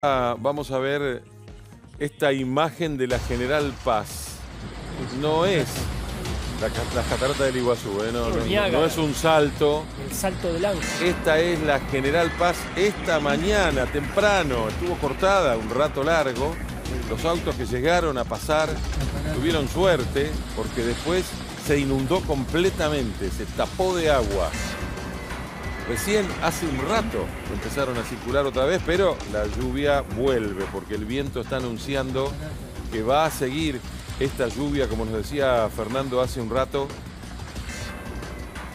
Vamos a ver esta imagen de la General Paz. No es la catarata del Iguazú, no es un salto. El Salto del Ángel. Esta es la General Paz. Esta mañana, temprano, estuvo cortada un rato largo. Los autos que llegaron a pasar tuvieron suerte porque después se inundó completamente, se tapó de agua. Recién hace un rato empezaron a circular otra vez, pero la lluvia vuelve porque el viento está anunciando que va a seguir esta lluvia, como nos decía Fernando hace un rato.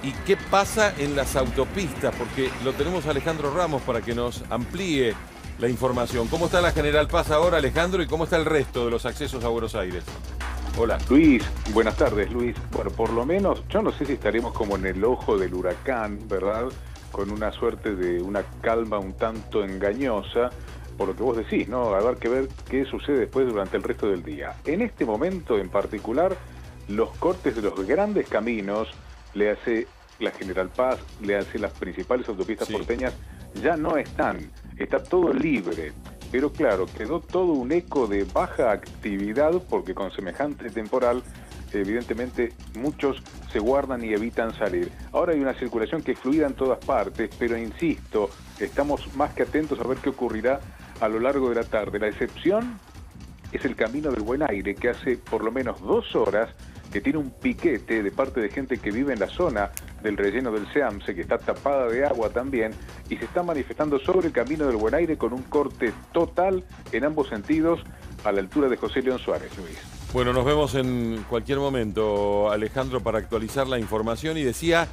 ¿Y qué pasa en las autopistas? Porque lo tenemos a Alejandro Ramos para que nos amplíe la información. ¿Cómo está la General Paz ahora, Alejandro? ¿Y cómo está el resto de los accesos a Buenos Aires? Hola. Luis, buenas tardes, Luis. Bueno, por lo menos, yo no sé si estaremos como en el ojo del huracán, ¿verdad? Con una suerte de una calma un tanto engañosa, por lo que vos decís, ¿no? Habrá que ver qué sucede después durante el resto del día. En este momento en particular, los cortes de los grandes caminos, le hace la General Paz, le hace las principales autopistas porteñas, ya no están. Está todo libre. Pero claro, quedó todo un eco de baja actividad porque con semejante temporal, evidentemente, muchos se guardan y evitan salir. Ahora hay una circulación que es fluida en todas partes, pero insisto, estamos más que atentos a ver qué ocurrirá a lo largo de la tarde. La excepción es el Camino del Buen Aire, que hace por lo menos 2 horas que tiene un piquete de parte de gente que vive en la zona del relleno del SEAMSE, que está tapada de agua también, y se está manifestando sobre el Camino del Buen Aire con un corte total en ambos sentidos a la altura de José León Suárez, Luis. Bueno, nos vemos en cualquier momento, Alejandro, para actualizar la información. Y decía